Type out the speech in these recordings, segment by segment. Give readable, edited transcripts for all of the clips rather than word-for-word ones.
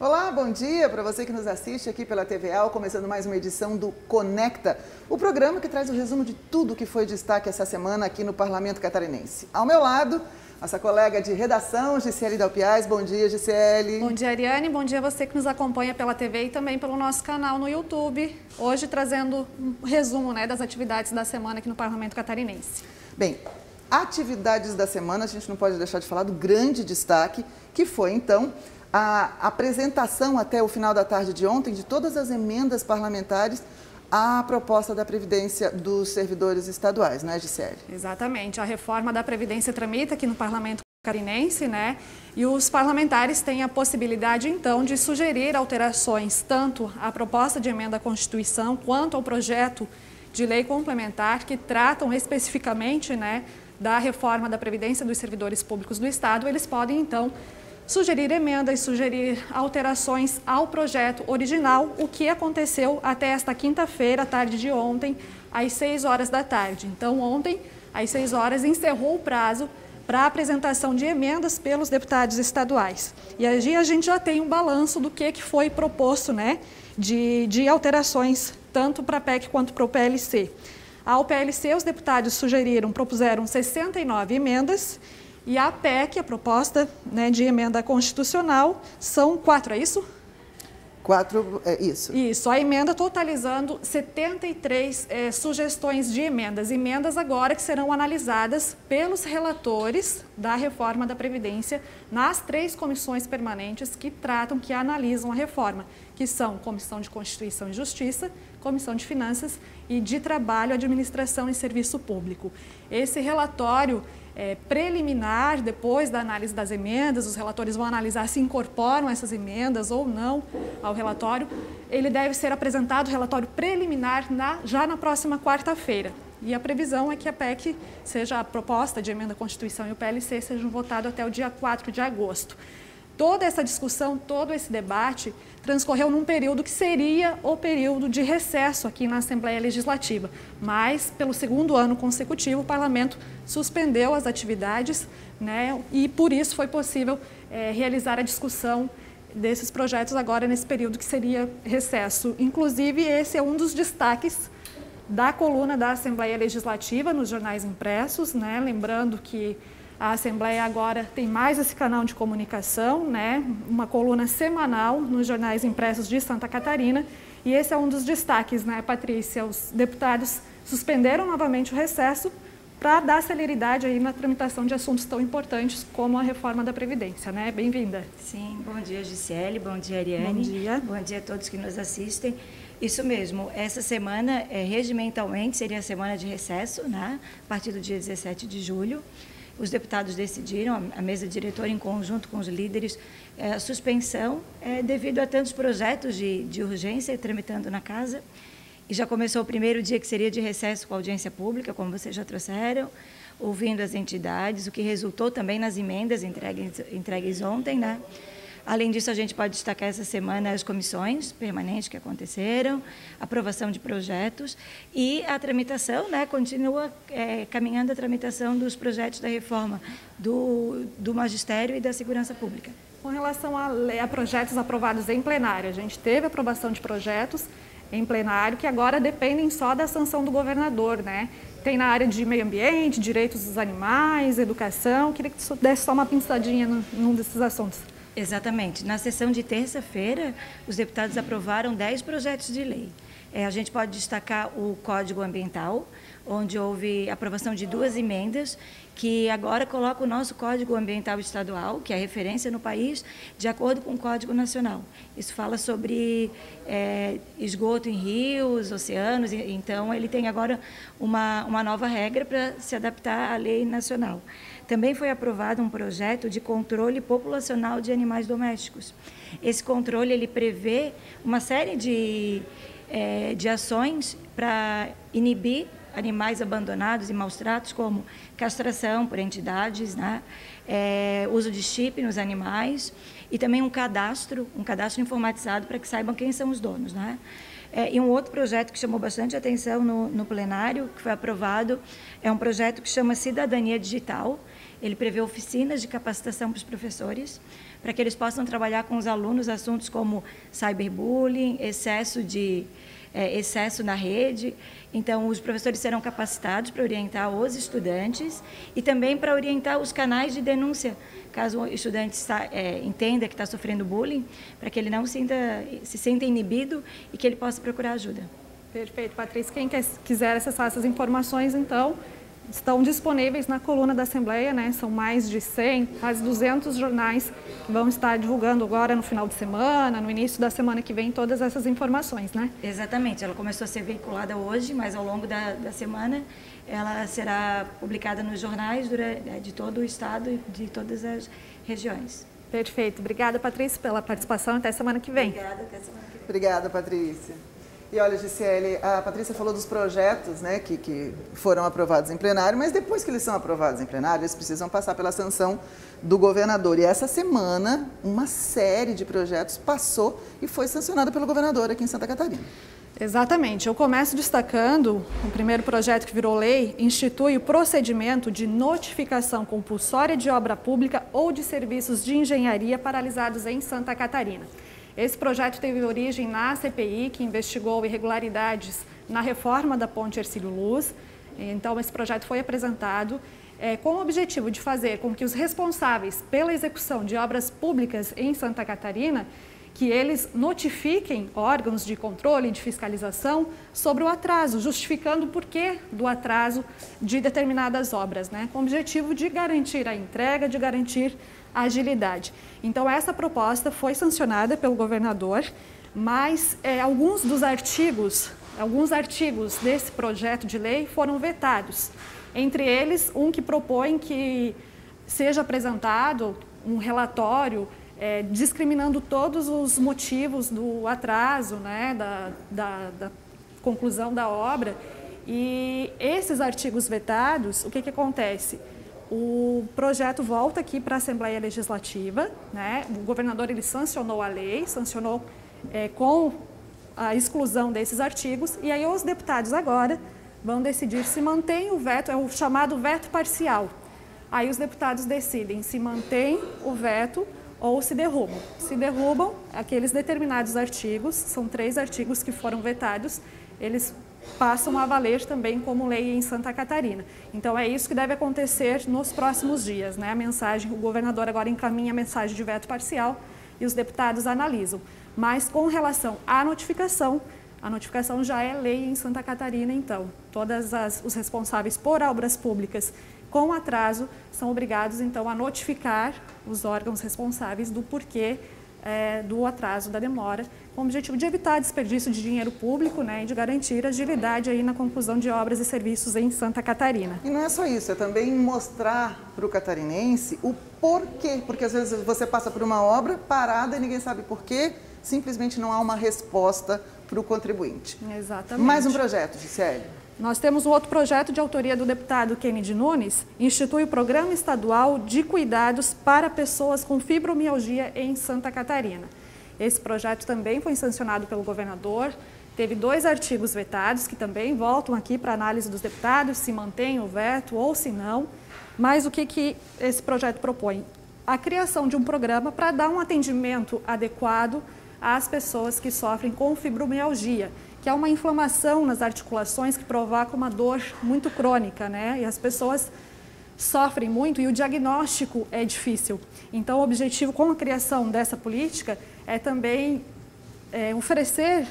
Olá, bom dia para você que nos assiste aqui pela TVA, começando mais uma edição do Conecta, o programa que traz o resumo de tudo que foi destaque essa semana aqui no Parlamento Catarinense. Ao meu lado, nossa colega de redação, Gisele Dalpiaz. Bom dia, Gisele. Bom dia, Ariane. Bom dia a você que nos acompanha pela TV e também pelo nosso canal no YouTube. Hoje trazendo um resumo, né, das atividades da semana aqui no Parlamento Catarinense. Bem, atividades da semana, a gente não pode deixar de falar do grande destaque, que foi, então, a apresentação até o final da tarde de ontem de todas as emendas parlamentares à proposta da Previdência dos servidores estaduais, né, Gisele? Exatamente. A reforma da Previdência tramita aqui no Parlamento Catarinense, né? E os parlamentares têm a possibilidade, então, de sugerir alterações tanto à proposta de emenda à Constituição quanto ao projeto de lei complementar que tratam especificamente, né, da reforma da Previdência dos servidores públicos do Estado. Eles podem, então, sugerir emendas, sugerir alterações ao projeto original, o que aconteceu até esta quinta-feira, tarde de ontem, às 6 horas da tarde. Então, ontem, às 6 horas, encerrou o prazo para a apresentação de emendas pelos deputados estaduais. E aí a gente já tem um balanço do que foi proposto, né, de alterações, tanto para a PEC quanto para o PLC. Ao PLC, os deputados propuseram 69 emendas. E a PEC, a proposta, né, de emenda constitucional, são 4, é isso? 4, é isso. Isso, a emenda totalizando 73 sugestões de emendas. Emendas agora que serão analisadas pelos relatores da reforma da Previdência nas 3 comissões permanentes que analisam a reforma, que são Comissão de Constituição e Justiça, Comissão de Finanças e de Trabalho, Administração e Serviço Público. Esse relatório preliminar, depois da análise das emendas, os relatores vão analisar se incorporam essas emendas ou não ao relatório. Ele deve ser apresentado, o relatório preliminar, já na próxima quarta-feira. E a previsão é que a PEC, seja a proposta de emenda à Constituição, e o PLC sejam votados até o dia 4 de agosto. Toda essa discussão, todo esse debate transcorreu num período que seria o período de recesso aqui na Assembleia Legislativa. Mas, pelo segundo ano consecutivo, o Parlamento suspendeu as atividades, né, e por isso foi possível realizar a discussão desses projetos agora nesse período que seria recesso. Inclusive, esse é um dos destaques da coluna da Assembleia Legislativa nos jornais impressos, né, lembrando que a Assembleia agora tem mais esse canal de comunicação, né? Uma coluna semanal nos jornais impressos de Santa Catarina. E esse é um dos destaques, né, Patrícia? Os deputados suspenderam novamente o recesso para dar celeridade aí na tramitação de assuntos tão importantes como a reforma da Previdência, né? Bem-vinda. Sim, bom dia, Gisele, bom dia, Ariane. Bom dia a todos que nos assistem. Isso mesmo, essa semana, regimentalmente, seria a semana de recesso, né? A partir do dia 17 de julho. Os deputados decidiram, a mesa diretora em conjunto com os líderes, a suspensão devido a tantos projetos de urgência tramitando na casa. E já começou o primeiro dia que seria de recesso com a audiência pública, como vocês já trouxeram, ouvindo as entidades, o que resultou também nas emendas entregues ontem, né? Além disso, a gente pode destacar essa semana as comissões permanentes que aconteceram, aprovação de projetos e a tramitação, né, continua caminhando a tramitação dos projetos da reforma do magistério e da segurança pública. Com relação a projetos aprovados em plenário, a gente teve aprovação de projetos em plenário que agora dependem só da sanção do governador, né? Tem na área de meio ambiente, direitos dos animais, educação. Queria que tu desse só uma pinceladinha num desses assuntos. Exatamente. Na sessão de terça-feira, os deputados aprovaram 10 projetos de lei. A gente pode destacar o Código Ambiental, onde houve aprovação de 2 emendas, que agora coloca o nosso Código Ambiental Estadual, que é a referência no país, de acordo com o Código Nacional. Isso fala sobre esgoto em rios, oceanos, então ele tem agora uma nova regra para se adaptar à lei nacional. Também foi aprovado um projeto de controle populacional de animais domésticos. Esse controle ele prevê uma série de ações para inibir animais abandonados e maus-tratos, como castração por entidades, né? Uso de chip nos animais e também um cadastro informatizado para que saibam quem são os donos, né? E um outro projeto que chamou bastante atenção no plenário, que foi aprovado, é um projeto que chama Cidadania Digital. Ele prevê oficinas de capacitação para os professores, para que eles possam trabalhar com os alunos assuntos como cyberbullying, excesso na rede. Então, os professores serão capacitados para orientar os estudantes e também para orientar os canais de denúncia, caso o estudante entenda que está sofrendo bullying, para que ele não se sinta inibido e que ele possa procurar ajuda. Perfeito, Patrícia. Quem quiser acessar essas informações, então, estão disponíveis na coluna da Assembleia, né? São mais de 100, quase 200 jornais que vão estar divulgando agora no final de semana, no início da semana que vem, todas essas informações, né? Exatamente. Ela começou a ser veiculada hoje, mas ao longo da semana ela será publicada nos jornais de todo o estado e de todas as regiões. Perfeito. Obrigada, Patrícia, pela participação. Até semana que vem. Obrigada, até semana que vem. Obrigada, Patrícia. E olha, Gisele, a Patrícia falou dos projetos, né, que foram aprovados em plenário, mas depois que eles são aprovados em plenário, eles precisam passar pela sanção do governador. E essa semana, uma série de projetos passou e foi sancionada pelo governador aqui em Santa Catarina. Exatamente. Eu começo destacando o primeiro projeto que virou lei, institui o procedimento de notificação compulsória de obra pública ou de serviços de engenharia paralisados em Santa Catarina. Esse projeto teve origem na CPI, que investigou irregularidades na reforma da ponte Ercílio Luz. Então, esse projeto foi apresentado com o objetivo de fazer com que os responsáveis pela execução de obras públicas em Santa Catarina, que eles notifiquem órgãos de controle e de fiscalização sobre o atraso, justificando o porquê do atraso de determinadas obras, né? Com o objetivo de garantir a entrega, de garantir agilidade. Então, essa proposta foi sancionada pelo governador, mas alguns artigos desse projeto de lei foram vetados. Entre eles, um que propõe que seja apresentado um relatório discriminando todos os motivos do atraso, né, da conclusão da obra. E esses artigos vetados, o que acontece? O projeto volta aqui para a Assembleia Legislativa, né? O governador ele sancionou a lei, sancionou com a exclusão desses artigos, e aí os deputados agora vão decidir se mantém o veto, é o chamado veto parcial. Aí os deputados decidem se mantém o veto ou se derrubam. Se derrubam aqueles determinados artigos, são 3 artigos que foram vetados, eles passam a valer também como lei em Santa Catarina. Então é isso que deve acontecer nos próximos dias, né? A mensagem, o governador agora encaminha a mensagem de veto parcial e os deputados analisam. Mas com relação à notificação, a notificação já é lei em Santa Catarina, então. Todas os responsáveis por obras públicas com atraso são obrigados, então, a notificar os órgãos responsáveis do porquê do atraso, da demora, com o objetivo de evitar desperdício de dinheiro público, né, e de garantir agilidade aí na conclusão de obras e serviços em Santa Catarina. E não é só isso, é também mostrar para o catarinense o porquê, porque às vezes você passa por uma obra parada e ninguém sabe porquê, simplesmente não há uma resposta para o contribuinte. Exatamente. Mais um projeto, Gisele. Nós temos um outro projeto de autoria do deputado Kennedy Nunes, institui o Programa Estadual de Cuidados para Pessoas com Fibromialgia em Santa Catarina. Esse projeto também foi sancionado pelo governador, teve 2 artigos vetados que também voltam aqui para análise dos deputados, se mantém o veto ou se não. Mas o que esse projeto propõe? A criação de um programa para dar um atendimento adequado às pessoas que sofrem com fibromialgia, que é uma inflamação nas articulações que provoca uma dor muito crônica, né? E as pessoas sofrem muito e o diagnóstico é difícil. Então, o objetivo com a criação dessa política é também oferecer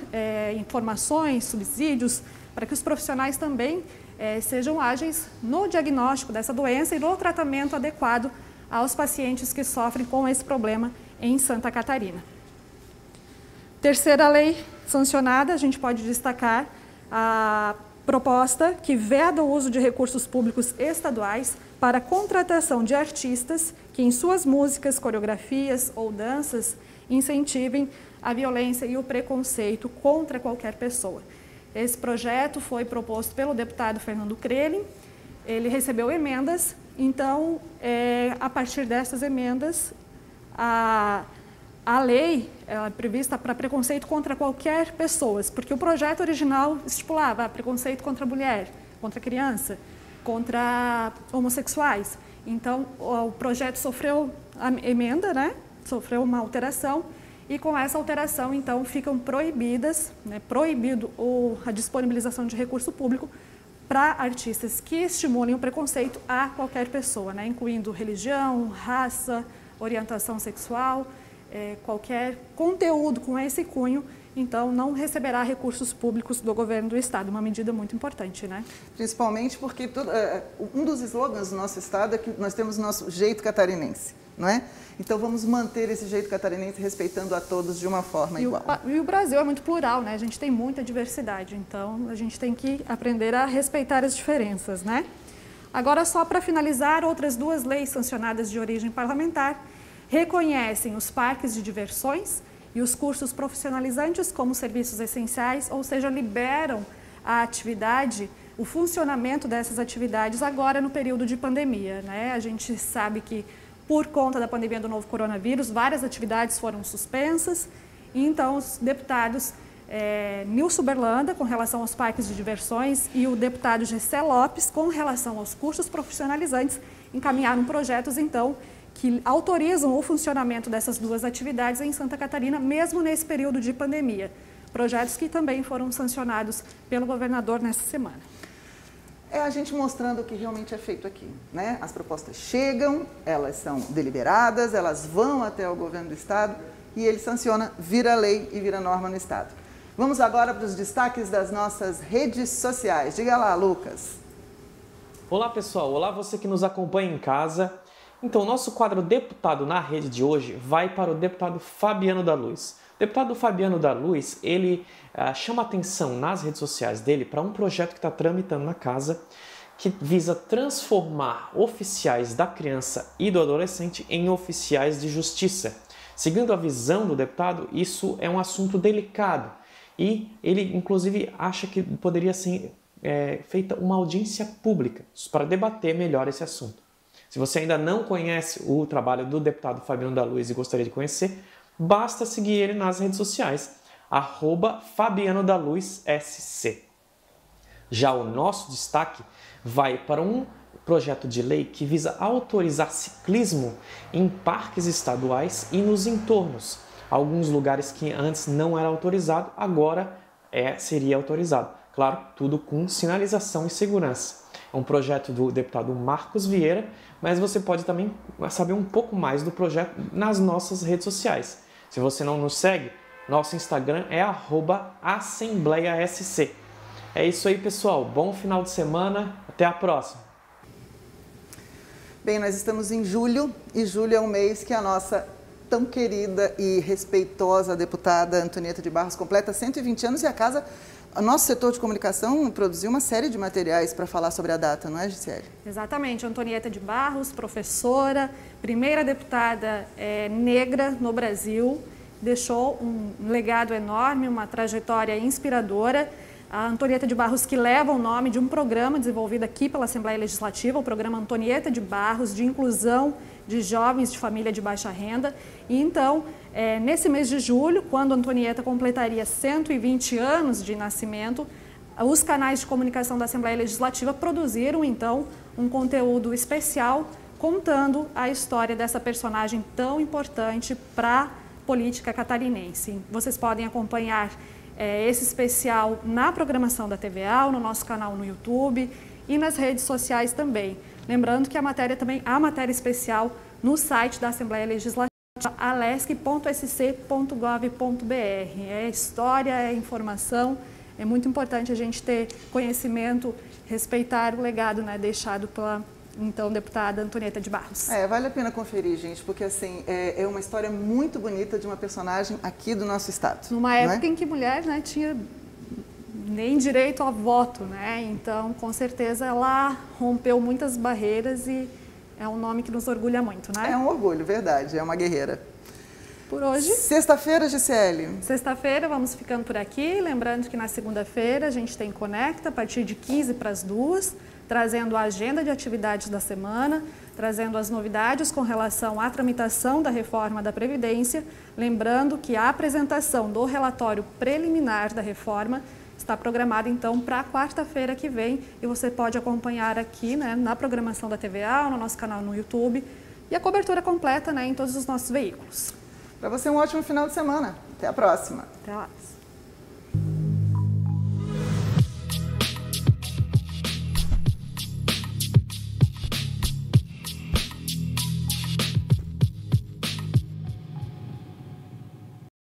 informações, subsídios, para que os profissionais também sejam ágeis no diagnóstico dessa doença e no tratamento adequado aos pacientes que sofrem com esse problema em Santa Catarina. Terceira lei sancionada, a gente pode destacar a proposta que veda o uso de recursos públicos estaduais para a contratação de artistas que em suas músicas, coreografias ou danças incentivem a violência e o preconceito contra qualquer pessoa. Esse projeto foi proposto pelo deputado Fernando Crelin, ele recebeu emendas, então a partir dessas emendas a lei é prevista para preconceito contra qualquer pessoa, porque o projeto original estipulava preconceito contra mulher, contra criança, contra homossexuais. Então, o projeto sofreu a emenda, né? sofreu uma alteração e com essa alteração, então, ficam proibidas, né, proibido a disponibilização de recurso público para artistas que estimulem o preconceito a qualquer pessoa, né, incluindo religião, raça, orientação sexual, qualquer conteúdo com esse cunho. Então, não receberá recursos públicos do governo do Estado, uma medida muito importante, né? Principalmente porque um dos slogans do nosso Estado é que nós temos o nosso jeito catarinense, não é? Então, vamos manter esse jeito catarinense respeitando a todos de uma forma igual. E o Brasil é muito plural, né? A gente tem muita diversidade, então a gente tem que aprender a respeitar as diferenças, né? Agora, só para finalizar, outras duas leis sancionadas de origem parlamentar reconhecem os parques de diversões e os cursos profissionalizantes como serviços essenciais, ou seja, liberam a atividade, o funcionamento dessas atividades agora no período de pandemia, né? A gente sabe que por conta da pandemia do novo coronavírus, várias atividades foram suspensas, e então os deputados Nilson Berlanda, com relação aos parques de diversões, e o deputado Gessé Lopes, com relação aos cursos profissionalizantes, encaminharam projetos, então, que autorizam o funcionamento dessas duas atividades em Santa Catarina, mesmo nesse período de pandemia. Projetos que também foram sancionados pelo governador nessa semana. É a gente mostrando o que realmente é feito aqui, né? As propostas chegam, elas são deliberadas, elas vão até o governo do Estado e ele sanciona, vira lei e vira norma no Estado. Vamos agora para os destaques das nossas redes sociais. Diga lá, Lucas. Olá, pessoal. Olá, você que nos acompanha em casa. Então, o nosso quadro Deputado na Rede de hoje vai para o deputado Fabiano da Luz. O deputado Fabiano da Luz, ele chama atenção nas redes sociais dele para um projeto que está tramitando na casa, que visa transformar oficiais da criança e do adolescente em oficiais de justiça. Seguindo a visão do deputado, isso é um assunto delicado e ele, inclusive, acha que poderia ser feita uma audiência pública para debater melhor esse assunto. Se você ainda não conhece o trabalho do deputado Fabiano da Luz e gostaria de conhecer, basta seguir ele nas redes sociais, @FabianoDaLuzSC. Já o nosso destaque vai para um projeto de lei que visa autorizar ciclismo em parques estaduais e nos entornos. Alguns lugares que antes não era autorizado, agora seria autorizado. Claro, tudo com sinalização e segurança. É um projeto do deputado Marcos Vieira, mas você pode também saber um pouco mais do projeto nas nossas redes sociais. Se você não nos segue, nosso Instagram é @AssembleiaSC. É isso aí, pessoal. Bom final de semana. Até a próxima. Bem, nós estamos em julho, e julho é um mês que a nossa tão querida e respeitosa deputada Antonieta de Barros completa 120 anos e a casa... O nosso setor de comunicação produziu uma série de materiais para falar sobre a data, não é, Gisele? Exatamente. Antonieta de Barros, professora, primeira deputada negra no Brasil, deixou um legado enorme, uma trajetória inspiradora. A Antonieta de Barros, que leva o nome de um programa desenvolvido aqui pela Assembleia Legislativa, o programa Antonieta de Barros, de inclusão de jovens de família de baixa renda. E então, nesse mês de julho, quando Antonieta completaria 120 anos de nascimento, os canais de comunicação da Assembleia Legislativa produziram, então, um conteúdo especial contando a história dessa personagem tão importante para a política catarinense. Vocês podem acompanhar esse especial na programação da TVA, no nosso canal no YouTube e nas redes sociais também. Lembrando que há matéria especial no site da Assembleia Legislativa, alesc.sc.gov.br. É história, é informação, é muito importante a gente ter conhecimento, respeitar o legado, né, deixado pela, então, deputada Antonieta de Barros. Vale a pena conferir, gente, porque assim, é uma história muito bonita de uma personagem aqui do nosso Estado. Numa época em que mulher, né, tinha... nem direito a voto, né? Então, com certeza, ela rompeu muitas barreiras e é um nome que nos orgulha muito, né? É um orgulho, verdade. É uma guerreira. Por hoje... Sexta-feira, Gisele. Sexta-feira, vamos ficando por aqui. Lembrando que na segunda-feira a gente tem Conecta a partir de 13h45, trazendo a agenda de atividades da semana, trazendo as novidades com relação à tramitação da reforma da Previdência. Lembrando que a apresentação do relatório preliminar da reforma está programada, então, para quarta-feira que vem, e você pode acompanhar aqui, né, na programação da TVA, no nosso canal no YouTube, e a cobertura completa, né, em todos os nossos veículos. Para você, um ótimo final de semana. Até a próxima. Até lá.